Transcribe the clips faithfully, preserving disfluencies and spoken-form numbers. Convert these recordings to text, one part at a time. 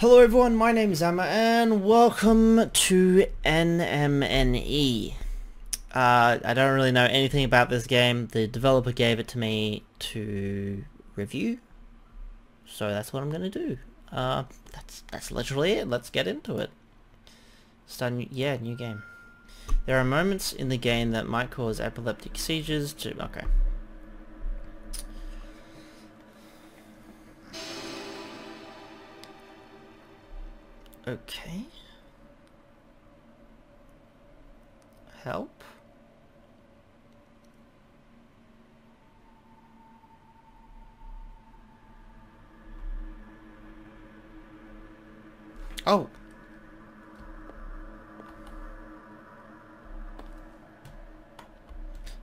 Hello everyone, my name is Amma and welcome to N M N E. Uh, I don't really know anything about this game. The developer gave it to me to review, so that's what I'm going to do. Uh, that's that's literally it. Let's get into it. Start new, yeah, new game. There are moments in the game that might cause epileptic seizures to... Okay. Okay. Help. Oh.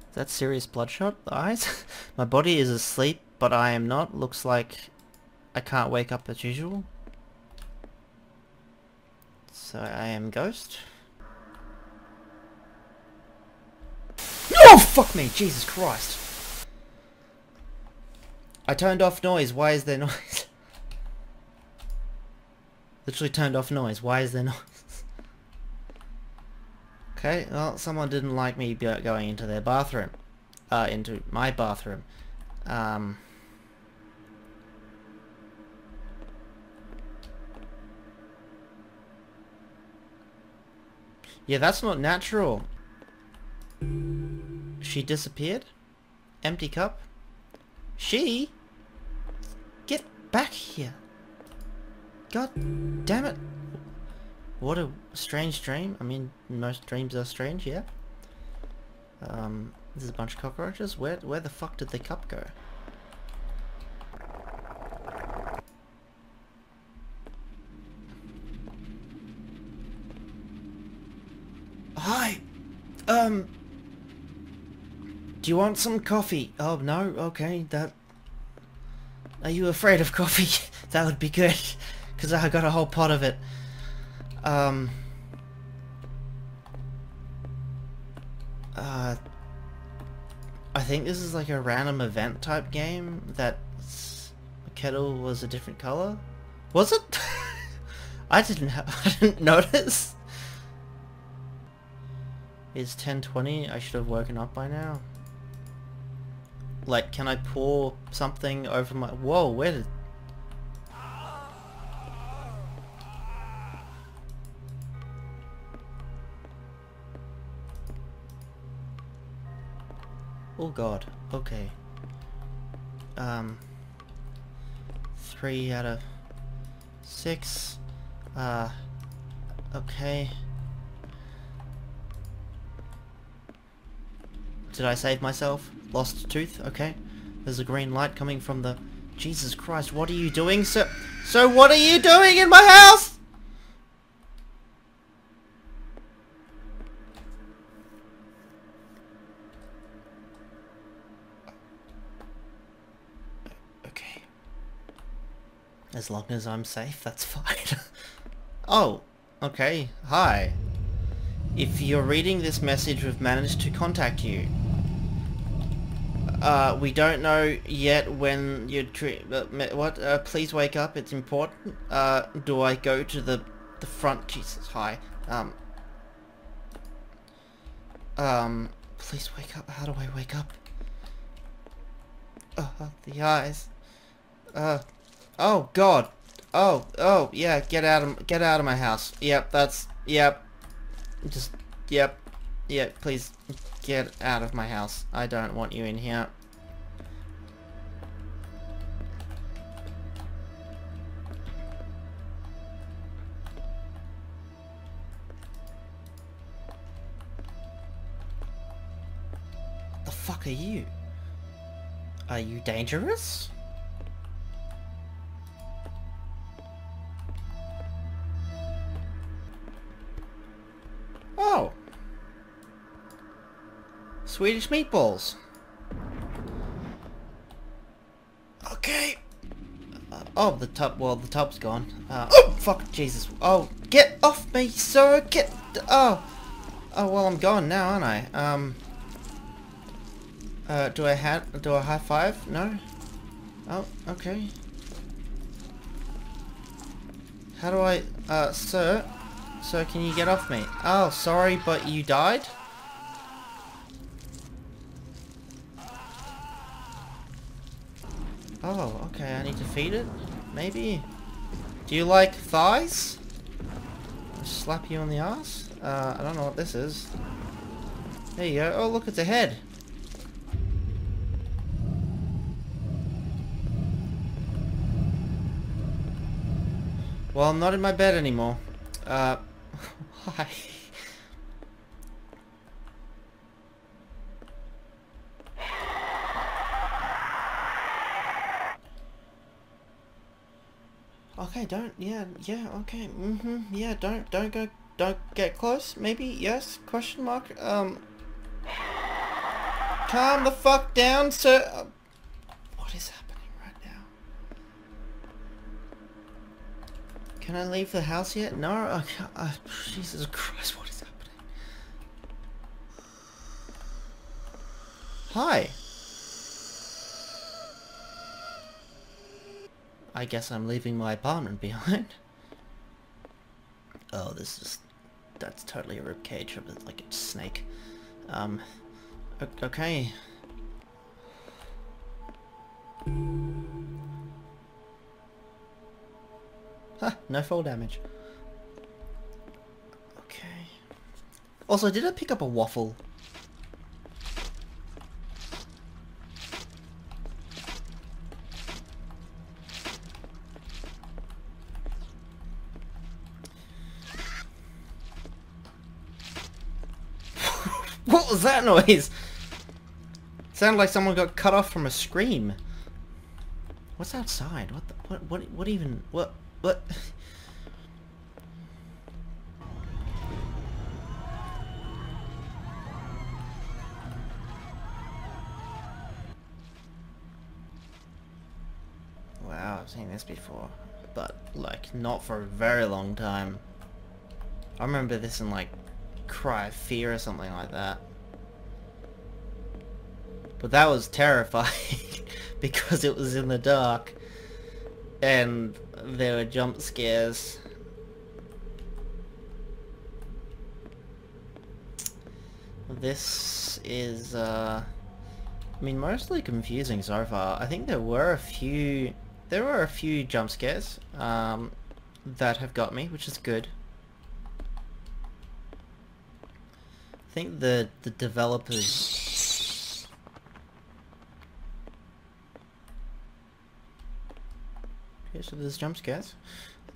Is that serious bloodshot? The eyes? My body is asleep, but I am not. Looks like I can't wake up as usual. So I am ghost. Oh, fuck me! Jesus Christ! I turned off noise. Why is there noise? Literally turned off noise. Why is there noise? Okay, well, someone didn't like me going into their bathroom. Uh, into my bathroom. Um... Yeah, that's not natural. She disappeared? Empty cup? She? Get back here. God damn it. What a strange dream. I mean, most dreams are strange, yeah. Um, this is a bunch of cockroaches. Where, where the fuck did the cup go? Hi! Um... Do you want some coffee? Oh, no? Okay, that... Are you afraid of coffee? That would be good, because I got a whole pot of it. Um... Uh... I think this is like a random event type game, that the kettle was a different color? Was it? I didn't have... I didn't notice. It's ten twenty, I should have woken up by now. Like, can I pour something over my... Whoa, where did... Oh god, okay. Um... Three out of... Six... Uh... Okay... Did I save myself? Lost a tooth? Okay. There's a green light coming from the... Jesus Christ, what are you doing, sir? So what are you doing in my house? Okay. As long as I'm safe, that's fine. Oh, okay. Hi. If you're reading this message, we've managed to contact you. Uh, we don't know yet when you're... What? Uh, please wake up, it's important. Uh, do I go to the, the front? Jesus, hi. Um... Um... Please wake up. How do I wake up? Uh, the eyes. Uh... Oh, God. Oh, oh, yeah, get out of, get out of my house. Yep, that's... Yep. Just, yep, yeah, please get out of my house. I don't want you in here. The fuck are you? Are you dangerous? Oh! Swedish meatballs! Okay! Uh, oh, the tub, well, the tub's gone. Uh, oh, fuck, Jesus. Oh, get off me, sir! Get, oh! Oh, well, I'm gone now, aren't I? Um... Uh, do I ha- do I high five? No? Oh, okay. How do I... Uh, sir? Sir, can you get off me? Oh, sorry, but you died? Oh, okay, I need to feed it? Maybe? Do you like thighs? I'll slap you on the ass? Uh, I don't know what this is. There you go. Oh, look, it's a head. Well, I'm not in my bed anymore. Uh, why? Okay, don't, yeah, yeah, okay, mm-hmm, yeah, don't, don't go, don't get close, maybe, yes, question mark, um, calm the fuck down, sir. Uh, what is happening right now? Can I leave the house yet? No, I can't, uh, Jesus Christ, what is happening? Hi. I guess I'm leaving my apartment behind. Oh, this is... That's totally a ribcage of like a snake. Um, okay. Huh, no fall damage. Okay. Also, did I pick up a waffle? What was that noise? Sounded like someone got cut off from a scream. What's outside? What the, what, what, what even, what, what? Wow, I've seen this before, but like not for a very long time. I remember this in like Cry of Fear or something like that. But that was terrifying because it was in the dark and there were jump scares. This is, uh, I mean, mostly confusing so far. I think there were a few, there were a few jump scares um, that have got me, which is good. I think the the developers okay, so there's jump scares.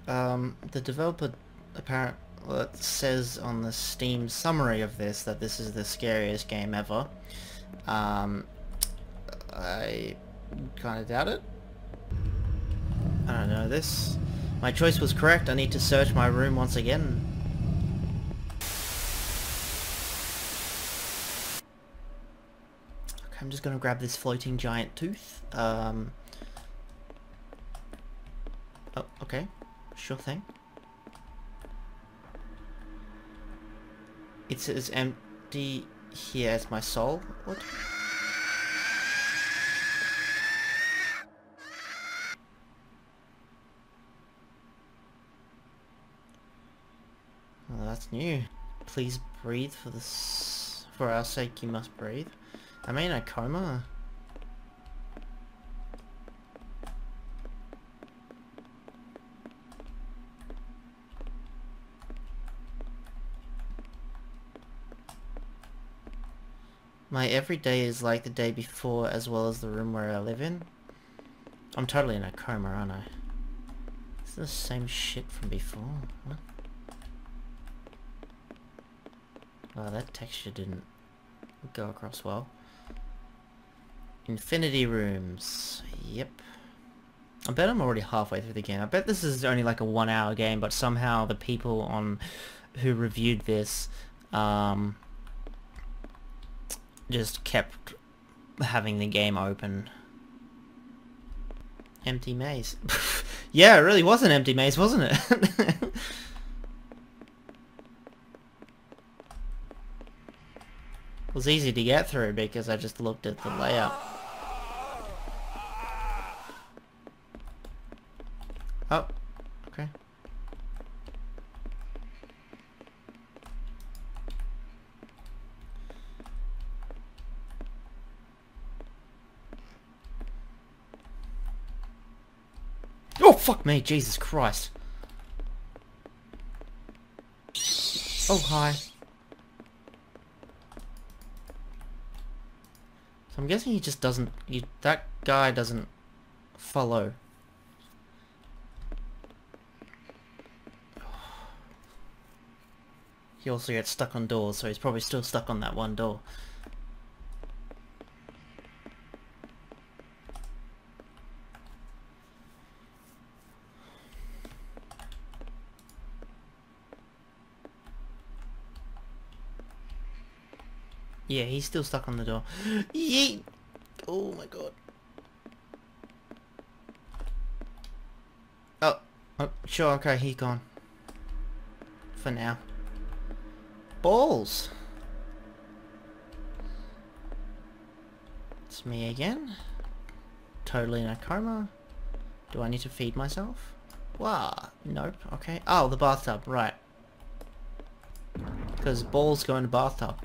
Um, the developer apparently well, says on the Steam summary of this that this is the scariest game ever. Um, I kind of doubt it. I don't know this. My choice was correct. I need to search my room once again. I'm just gonna grab this floating giant tooth. Um, oh, okay. Sure thing. It's as empty here as my soul. What? Well, that's new. Please breathe for the s for our sake. You must breathe. Am I in a coma? My everyday is like the day before as well as the room where I live in. I'm totally in a coma, aren't I? It's the same shit from before. Huh? Wow, that texture didn't go across well. Infinity Rooms. Yep. I bet I'm already halfway through the game. I bet this is only like a one hour game, but somehow the people on who reviewed this um, just kept having the game open. Empty maze. Yeah, it really was an empty maze, wasn't it? It was easy to get through because I just looked at the layout. Oh, okay. fuck me, Jesus Christ. Oh, hi. So I'm guessing he just doesn't, he, that guy doesn't follow. He also gets stuck on doors, so he's probably still stuck on that one door. Yeah, he's still stuck on the door. Yeet! Oh my god. Oh, oh, sure, okay, he's gone. For now. Balls! It's me again. Totally in a coma. Do I need to feed myself? Wow, nope, okay. Oh, the bathtub, right. Because balls go in the bathtub.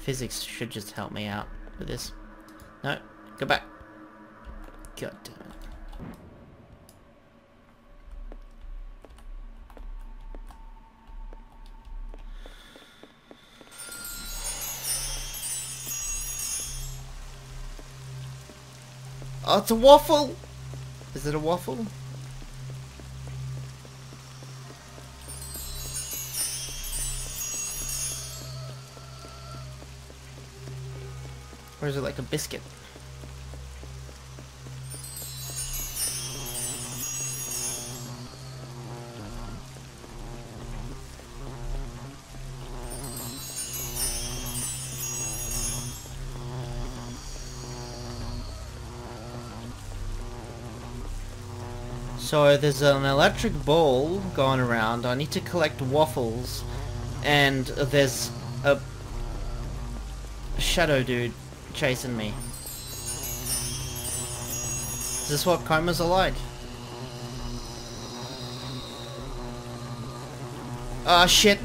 Physics should just help me out with this. No, go back. God damn it. Oh, it's a waffle! Is it a waffle? Or is it like a biscuit? So there's an electric ball going around. I need to collect waffles, and there's a shadow dude chasing me. Is this what comas are like? Ah, shit!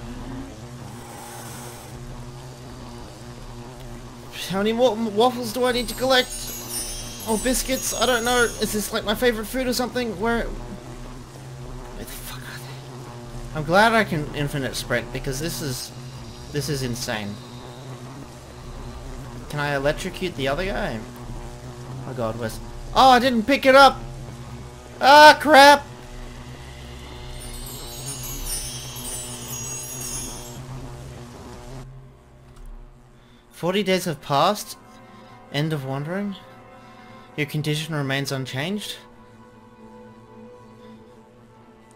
How many wa waffles do I need to collect? Or biscuits? I don't know. Is this like my favorite food or something? Where? Where the fuck are they? I'm glad I can infinite sprint because this is this is insane. Can I electrocute the other guy? Oh god, where's... Oh, I didn't pick it up! Ah, crap! Forty days have passed. End of wandering. Your condition remains unchanged.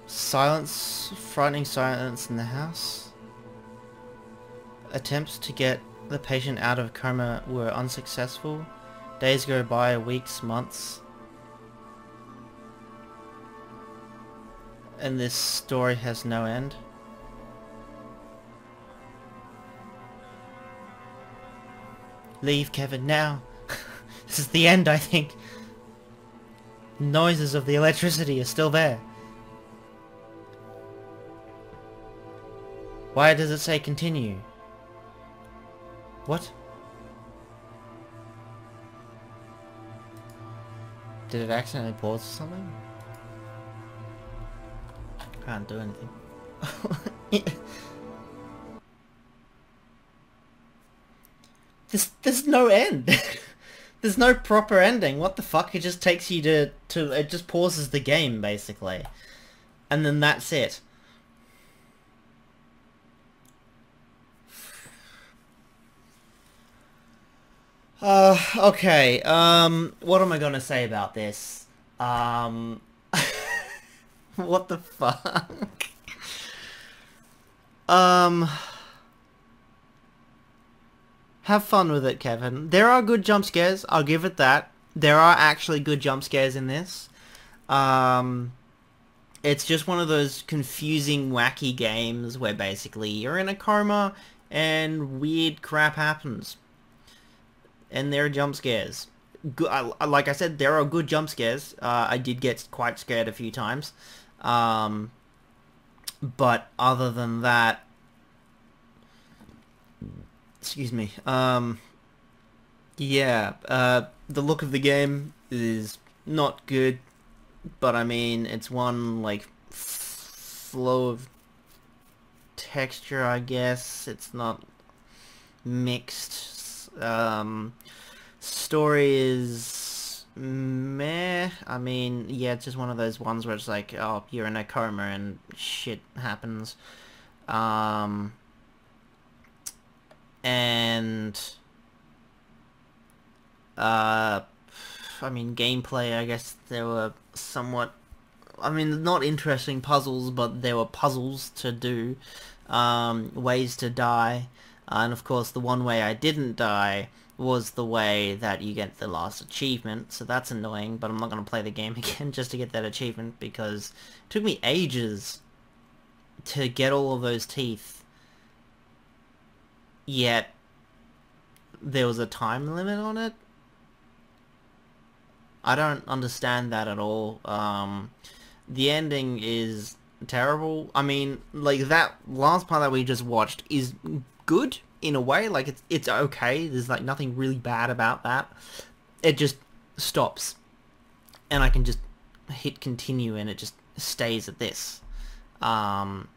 Silence. Frightening silence in the house. Attempts to get the patient out of coma were unsuccessful. Days go by, weeks, months. And this story has no end. Leave Kevin now. This is the end, I think. Noises of the electricity are still there. Why does it say continue? What? Did it accidentally pause or something? Can't do anything. Yeah. There's, there's no end. There's no proper ending. What the fuck? It just takes you to, to... It just pauses the game, basically. And then that's it. Uh, okay, um, what am I gonna say about this? Um, what the fuck? um, have fun with it, Kevin. There are good jump scares, I'll give it that. There are actually good jump scares in this. Um, it's just one of those confusing, wacky games where basically you're in a coma and weird crap happens. And there are jump scares. Like I said, there are good jump scares. Uh, I did get quite scared a few times. Um, but other than that... Excuse me. Um, Yeah, uh, the look of the game is not good, but I mean, it's one, like, flow of texture, I guess. It's not mixed. Um, story is meh. I mean, yeah, it's just one of those ones where it's like, oh, you're in a coma and shit happens. Um, and, uh, I mean, gameplay, I guess there were somewhat, I mean, not interesting puzzles, but there were puzzles to do, um, ways to die, and of course the one way I didn't die was the way that you get the last achievement, so that's annoying, but I'm not going to play the game again just to get that achievement, because it took me ages to get all of those teeth, yet there was a time limit on it. I don't understand that at all. Um, the ending is terrible. I mean, like, that last part that we just watched is good in a way. Like, it's, it's okay. There's, like, nothing really bad about that. It just stops. And I can just hit continue and it just stays at this. Um,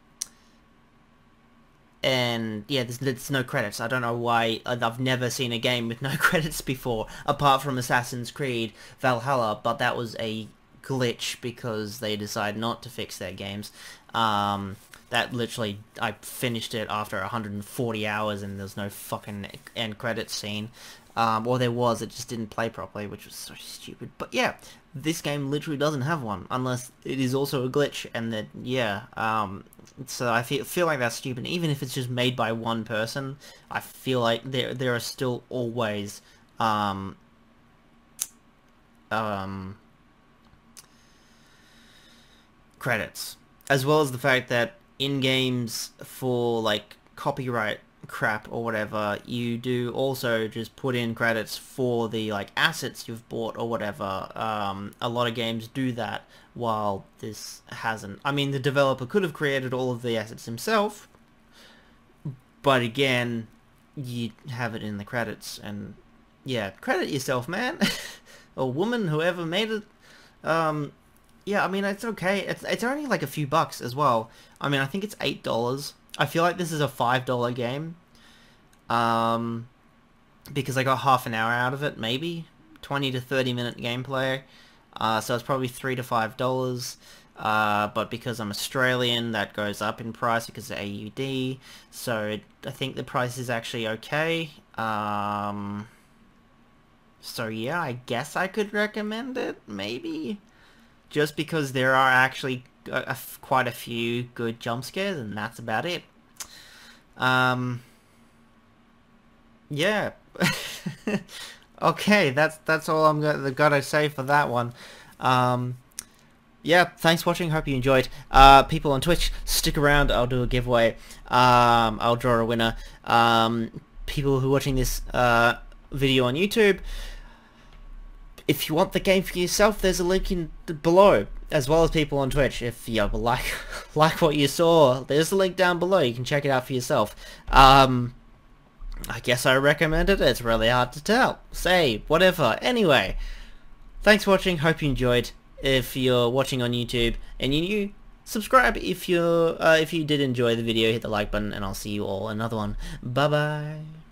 and, yeah, there's, there's no credits. I don't know why. I've never seen a game with no credits before, apart from Assassin's Creed Valhalla, but that was a glitch because they decide not to fix their games. Um, that literally, I finished it after one hundred forty hours and there's no fucking end credits scene. Um, or there was, it just didn't play properly, which was so stupid. But yeah, this game literally doesn't have one, unless it is also a glitch, and that, yeah, um, so I feel, feel like that's stupid. Even if it's just made by one person, I feel like there, there are still always, um, um, credits. As well as the fact that in games for, like, copyright crap or whatever, you do also just put in credits for the, like, assets you've bought or whatever. Um, a lot of games do that, while this hasn't. I mean, the developer could have created all of the assets himself, but again, you have it in the credits, and yeah, credit yourself, man, or woman, whoever made it. Um, yeah, I mean, it's okay. It's, it's only like a few bucks as well. I mean, I think it's eight dollars. I feel like this is a five dollar game, um, because I got half an hour out of it, maybe, twenty to thirty minute gameplay, uh, so it's probably three to five dollars, uh, but because I'm Australian, that goes up in price because of A U D, so it, I think the price is actually okay, um, so yeah, I guess I could recommend it, maybe, just because there are actually A, a, quite a few good jump scares, and that's about it. Um, yeah. Okay, that's that's all I'm gonna gotta say for that one. Um, yeah, thanks for watching. Hope you enjoyed. Uh, people on Twitch, stick around. I'll do a giveaway. Um, I'll draw a winner. Um, people who are watching this uh, video on YouTube, if you want the game for yourself, there's a link in below, as well as people on Twitch. If you like like what you saw, there's a link down below. You can check it out for yourself. Um, I guess I recommend it. It's really hard to tell. Say, whatever. Anyway, thanks for watching. Hope you enjoyed. If you're watching on YouTube and you're new, subscribe. If, you're, uh, if you did enjoy the video, hit the like button, and I'll see you all in another one. Bye-bye.